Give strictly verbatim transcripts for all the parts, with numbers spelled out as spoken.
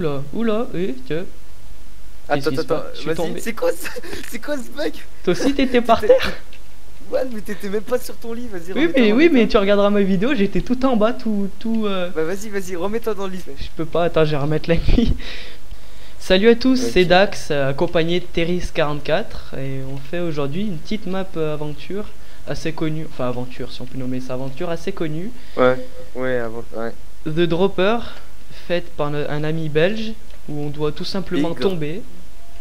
oula, oula, et tiens. Attends, attends, vas-y, c'est quoi ce bug? Toi aussi t'étais par terre? Ouais, mais t'étais même pas sur ton lit, vas-y. Oui, mais, oui mais tu regarderas ma vidéo, j'étais tout en bas, tout... tout euh... Bah vas-y, vas-y, remets-toi dans le lit. Je peux pas, attends, je vais remettre la nuit. Salut à tous, okay. C'est Dax, accompagné de Terrys quarante-quatre, et on fait aujourd'hui une petite map aventure assez connue, enfin aventure, si on peut nommer ça aventure, assez connue. Ouais, ouais, avant... ouais. The Dropper, faite par un ami belge, où on doit tout simplement Bigre. tomber.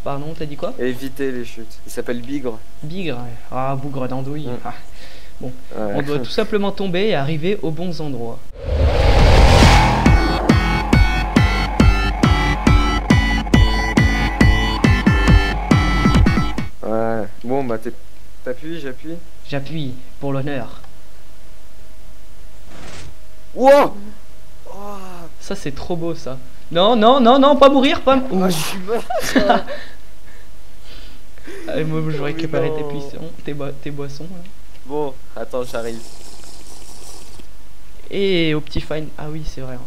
Pardon, t'as dit quoi? Éviter les chutes. Il s'appelle Bigre. Bigre, ouais. Ah, bougre d'andouille. Mmh. Ah. Bon, ouais. On doit tout simplement tomber et arriver aux bons endroits. Ouais, bon, bah t'appuies, j'appuie. J'appuie, pour l'honneur. Wow, oh. Ça, c'est trop beau, ça. Non, non, non, non, pas mourir, pas mourir. Ah, je suis mort. Allez, moi, je récupérais tes buissons, tes, bo tes boissons. Là. Bon, attends, j'arrive. Et Optifine, ah oui, c'est vrai.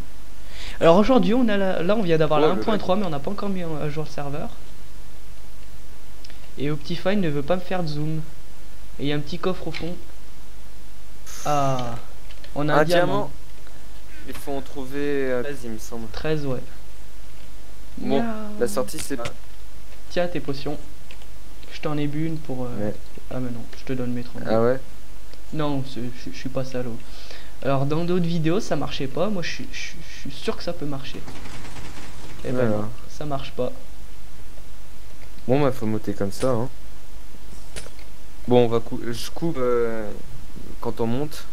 Alors aujourd'hui, on a la... là, on vient d'avoir ouais, la un point trois, mais on n'a pas encore mis à jour le serveur. Et Optifine ne veut pas me faire de zoom. Et il y a un petit coffre au fond. Ah, on a un, un diamant. diamant. Il faut en trouver treize, il me semble. treize, ouais. Bon, yeah. La sortie, c'est pas... Tiens, tes potions. Je t'en ai bu une pour... Euh... Ouais. Ah, mais non, je te donne mes trente. Ah ouais? Non, je suis pas salaud. Alors, dans d'autres vidéos, ça marchait pas. Moi, je suis sûr que ça peut marcher. Et voilà. Ben, non, ça marche pas. Bon, bah, faut monter comme ça, hein. Bon, on va cou je coupe euh, quand on monte.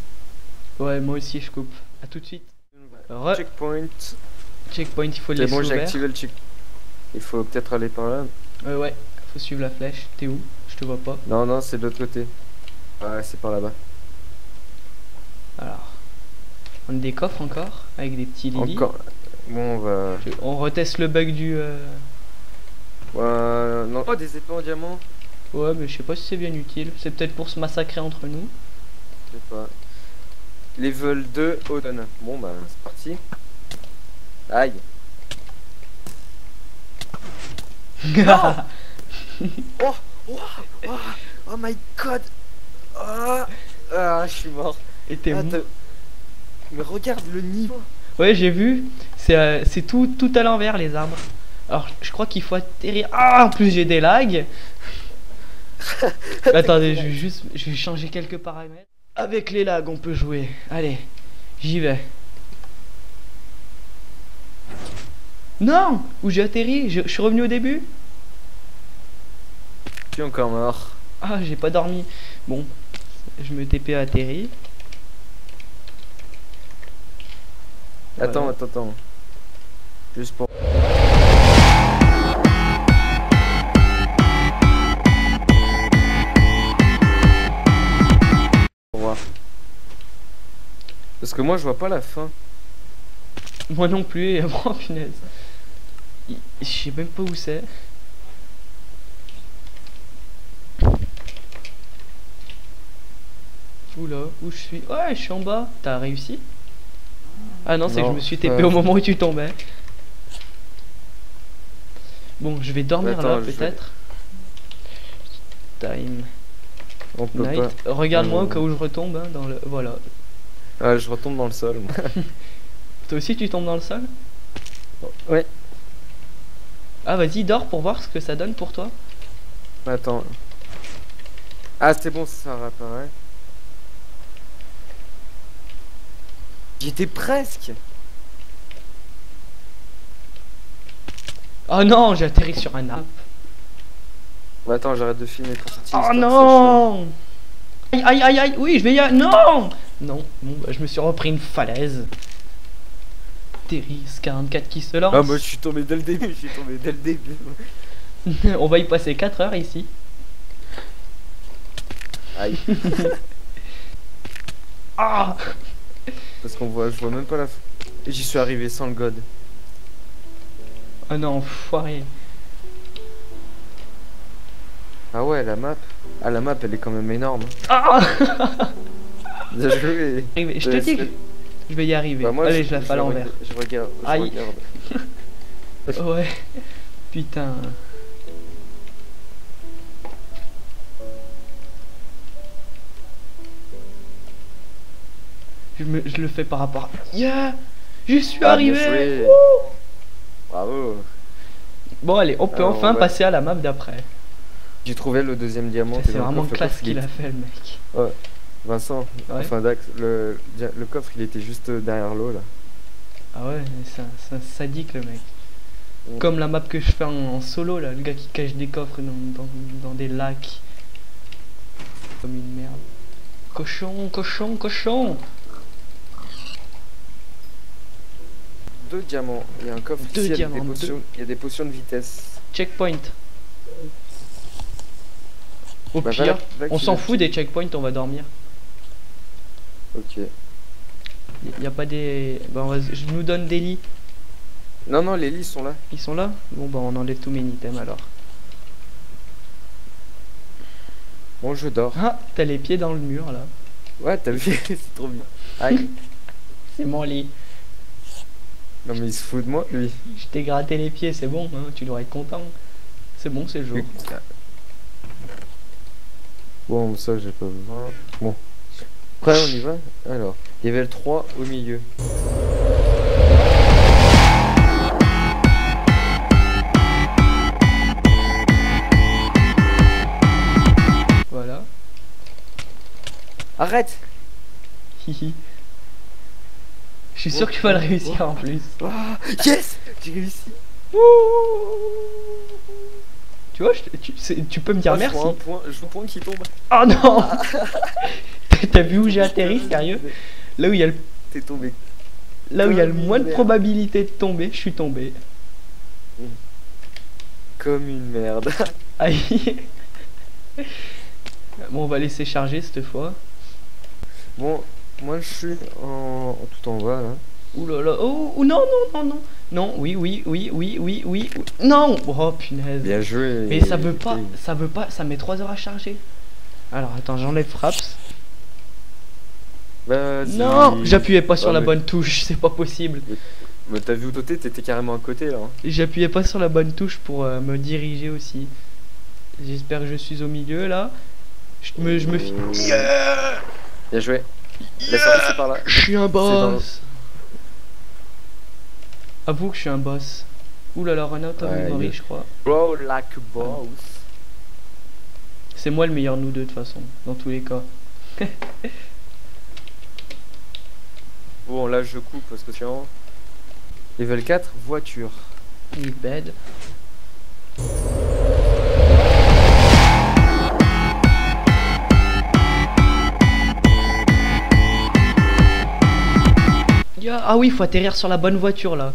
Ouais, moi aussi, je coupe. A tout de suite. Re checkpoint. Checkpoint, il faut le laisser ouvert. C'est bon, j'ai activé le checkpoint. Il faut peut-être aller par là. Euh, ouais, faut suivre la flèche. T'es où? Je te vois pas. Non, non, c'est de l'autre côté. Ouais, c'est par là-bas. Alors, on a des coffres encore avec des petits lits. Encore. Bon, on va. Je... On reteste le bug du. Euh... Ouais, non. Oh, des épées en diamant. Ouais, mais je sais pas si c'est bien utile. C'est peut-être pour se massacrer entre nous. Je sais pas. Level deux, automne. Bon bah c'est parti. Aïe. Oh, oh, oh, oh, oh my god. Oh. Ah, je suis mort. Et t'es ah, mort. Mais regarde le niveau. Ouais, j'ai vu. C'est euh, tout, tout à l'envers les arbres. Alors je crois qu'il faut atterrir. Ah, en plus j'ai des lags. Attendez, je vais juste je vais changer quelques paramètres. Avec les lags, on peut jouer. Allez, j'y vais. Non, où j'ai atterri, je, je suis revenu au début. Je suis encore mort. Ah, j'ai pas dormi. Bon, je me T P à atterri. Attends, voilà. attends, attends. Juste pour... Parce que moi je vois pas la fin. Moi non plus, et oh, punaise. Je sais même pas où c'est. Oula, où je suis? Ouais, je suis en bas. T'as réussi? Ah non, c'est que je me suis T P euh... au moment où tu tombais. Bon, je vais dormir. Attends, là peut-être. Vais... Time. On peut pas. Regarde-moi au cas où je retombe hein, dans le. Voilà. Ah, je retombe dans le sol. Moi. Toi aussi, tu tombes dans le sol? Ouais. Ah, vas-y, dors pour voir ce que ça donne pour toi. Attends. Ah, c'est bon, ça réapparaît. J'étais presque. Oh non, j'ai atterri sur un arbre. Bah, attends, j'arrête de filmer pour sortir. Oh non! Aïe, aïe, aïe, aïe, oui, je vais y aller. Non! Non, bon, bah, je me suis repris une falaise. Terrys quarante-quatre qui se lance. Ah, moi, je suis tombé dès le début, je suis tombé dès le début. On va y passer quatre heures ici. Aïe. Ah. Parce qu'on voit, je vois même pas la... J'y suis arrivé sans le god. Ah non, enfoiré. Ah ouais, la map. Ah, la map, elle est quand même énorme. Ah. Bien joué. Je te dis que je vais y arriver. Bah moi, allez, je, je la fais à l'envers. Je regarde. Je Aïe. regarde. Ouais. Putain. Je, me, je le fais par rapport à... Yeah. Je suis ah, arrivé. Bravo. Bon allez, on peut Alors, enfin ouais. passer à la map d'après. J'ai trouvé le deuxième diamant. C'est vraiment classe qu'il a fait le mec. Ouais. Vincent, ouais. enfin Dax, le, le coffre il était juste derrière l'eau là. Ah ouais, c'est un, un sadique le mec. Ouais. Comme la map que je fais en, en solo là, le gars qui cache des coffres dans, dans, dans des lacs. Comme une merde. Cochon, cochon, cochon. Deux diamants, il y a un coffre, deux ici, diamants, il, y a des potions, deux. il y a des potions de vitesse. Checkpoint. Au bah, pire, là, là, on s'en fout des checkpoints, on va dormir. Ok. Il n'y a pas des... Bah, on va... Je nous donne des lits. Non, non, les lits sont là. Ils sont là. Bon, bah on enlève tous mes items alors. Bon, je dors. Ah, t'as les pieds dans le mur là. Ouais, t'as vu, c'est trop bien. Aïe. C'est mon lit. Non mais il se fout de moi lui. Je t'ai gratté les pieds, c'est bon, hein, tu devrais être content. C'est bon, c'est le jour. Bon, ça j'ai pas besoin. Bon. Après on y va. Alors, il y avait le trois au milieu. Voilà. Arrête. Hihi. Je suis sûr oh, qu'il va le réussir oh, en plus. Oh, yes, j'ai réussi. Tu vois, je, tu, tu peux me dire oh, merci. Je vois un point, je vois un point qui tombe. Oh non. T'as vu où j'ai atterri, sérieux? Là où il y a le... T'es tombé. Là où il y a le moins de probabilité de tomber, je suis tombé. Comme une merde. Aïe. Bon, on va laisser charger cette fois. Bon... Moi je suis en tout en bas là. Ouh là là, oh, oh non non non non non oui oui oui oui oui oui non oh punaise. Bien joué. Mais ça veut pas, ça veut pas, ça met trois heures à charger. Alors attends, j'enlève fraps. Vas-y. Non, j'appuyais pas sur ah, la mais... bonne touche, c'est pas possible. Mais, mais t'as vu où t'étais, t'étais carrément à côté là. J'appuyais pas sur la bonne touche pour euh, me diriger aussi. J'espère que je suis au milieu là. Je me, je me fi... yeah. Bien joué. Yeah, par là. Je suis un boss. Avoue que je suis un boss. Ouh là là, run out of memory, ouais, je crois. Bro, like a boss. C'est moi le meilleur nous deux de toute façon, dans tous les cas. Bon là je coupe parce que c'est en level quatre voiture. New bed. Ah oui, faut atterrir sur la bonne voiture là.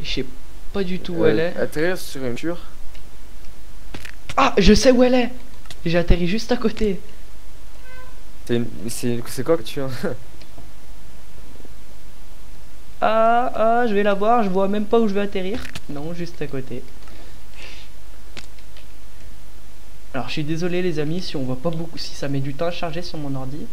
Je sais pas du tout où euh, elle est. Atterrir sur une voiture. Ah, je sais où elle est. J'ai atterri juste à côté. C'est quoi que tu as? Ah, ah, je vais la voir. Je vois même pas où je vais atterrir. Non, juste à côté. Alors, je suis désolé les amis si on voit pas beaucoup, si ça met du temps à charger sur mon ordi.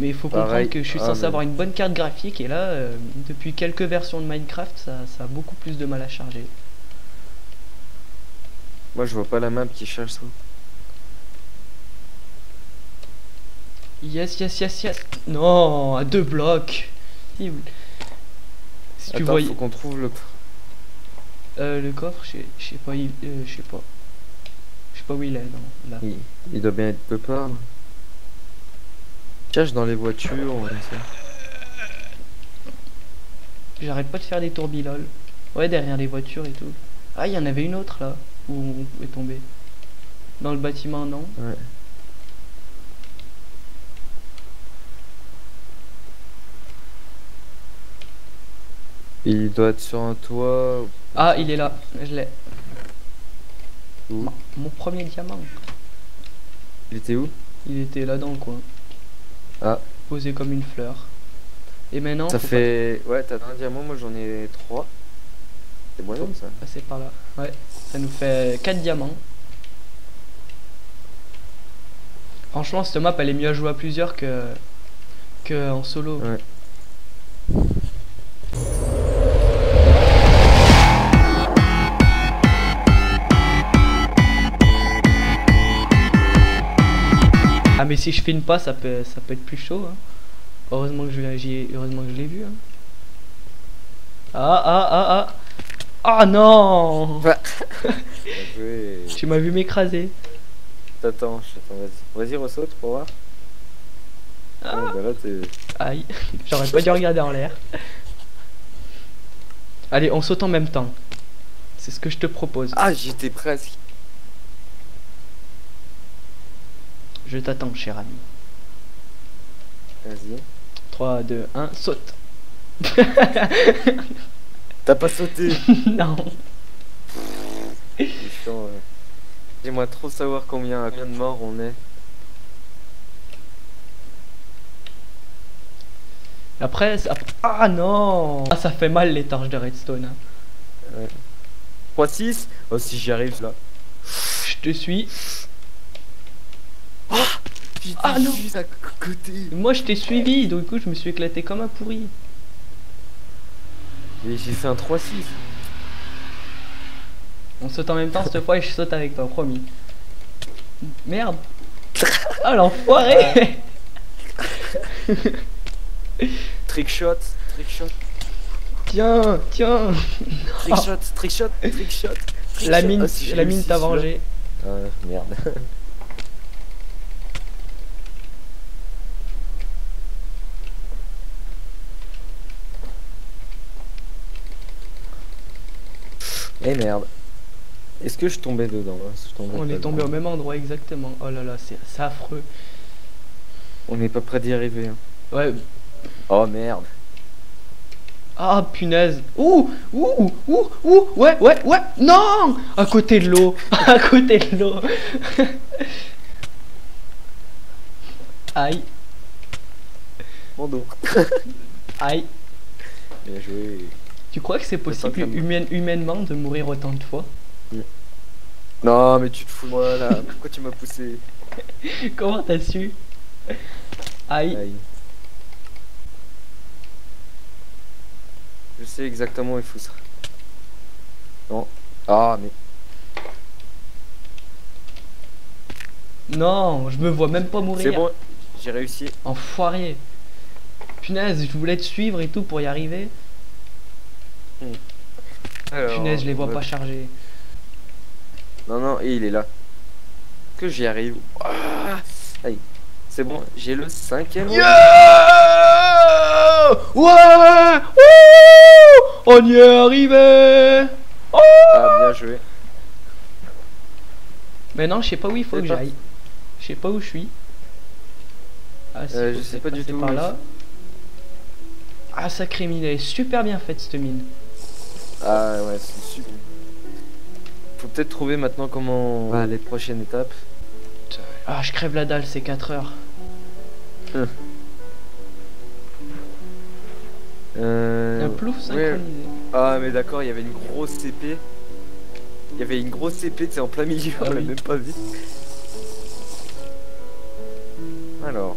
Mais il faut comprendre Pareil. que je suis ah, censé mais... avoir une bonne carte graphique et là, euh, depuis quelques versions de Minecraft, ça, ça a beaucoup plus de mal à charger. Moi, je vois pas la map qui charge ça. Yes, yes, yes, yes. Non, à deux blocs. Si Attends, tu voyais... faut qu'on trouve le... Euh, le coffre, je sais pas, il... euh, je sais pas. Je sais pas où il est, non, là. Il, il doit bien être peu part. Cherche dans les voitures, on va faire. J'arrête pas de faire des tourbiloles. Ouais, derrière les voitures et tout. Ah, il y en avait une autre là où on pouvait tomber. Dans le bâtiment, non? Ouais. Il doit être sur un toit. Ah, il est là. Je l'ai. Mon, mon premier diamant. Il était où? Il était là dans le coin. Ah. Posé comme une fleur. Et maintenant ça fait pas... ouais, t'as un diamant, moi j'en ai trois. C'est bon ça. Passer par là. Ouais, ça nous fait quatre diamants. Franchement, cette map elle est mieux à jouer à plusieurs que que en solo. Ouais. si je filme pas, ça peut, ça peut être plus chaud. Hein. Heureusement que je l'ai, heureusement que je l'ai vu. Hein. Ah ah ah ah. Ah oh, non. Tu m'as vu m'écraser. T'attends, vas-y, vas-y ressaute pour voir. Ah. Ouais, bah là, aïe, j'aurais pas dû regarder en l'air. Allez, on saute en même temps. C'est ce que je te propose. Ah, j'étais presque. Je t'attends, cher ami. Vas-y. trois, deux, un, saute. T'as pas sauté. Non. J'aimerais trop savoir combien, à combien de morts on est. Après, ça... ah non, ah, ça fait mal les torches de redstone. Hein. Ouais. trois, six. Oh, si j'y arrive là. Je te suis. Oh, ah non, juste à côté. Moi je t'ai suivi, donc du coup je me suis éclaté comme un pourri. Mais j'ai fait un trois six. On saute en même temps cette fois et je saute avec toi, promis. Merde. Ah l'enfoiré. Trickshot, trickshot. Tiens, tiens. Trickshot, trickshot, trickshot. Trick la mine, oh, si la mine t'a vengé. Euh, merde. Eh merde. Est-ce que je tombais dedans hein? Je tombais On est tombé dedans. Au même endroit exactement. Oh là là, c'est affreux. On n'est pas près d'y arriver. Hein. Ouais. Oh merde. Ah punaise. Ouh, ouh, ouh, ouh, ouais, ouais, ouais. Non. À côté de l'eau. À côté de l'eau. Aïe. Mon dos. Aïe. Bien joué. Tu crois que c'est possible humaine, humainement de mourir autant de fois? Non mais tu te fous de moi là, pourquoi tu m'as poussé? Comment t'as su? Aïe. Aïe. Je sais exactement où il faut ça. Non. Ah mais... Non, je me vois même pas mourir. C'est bon, j'ai réussi. Enfoiré. Punaise, je voulais te suivre et tout pour y arriver. Hmm. Alors, punaise, je les vois ouais. pas charger. Non, non, et il est là. Que j'y arrive. Ah, c'est bon, j'ai le cinquième. Yeah ouais. Wouh. On y est arrivé. Oh ah, bien joué. Mais non, je sais pas où il faut que j'aille. Je sais pas où je suis. Ah, si euh, je sais pas du tout. Par là. Ah sacré mine, elle est super bien faite cette mine. Ah ouais, c'est super. Faut peut-être trouver maintenant comment va les prochaines étapes. Ah je crève la dalle, c'est quatre heures. Hum. Euh... Un plouf synchronisé. Oui. Ah mais d'accord, il y avait une grosse épée. Il y avait une grosse épée, c'est en plein milieu, ah, on oui. l'a même pas vu. Alors...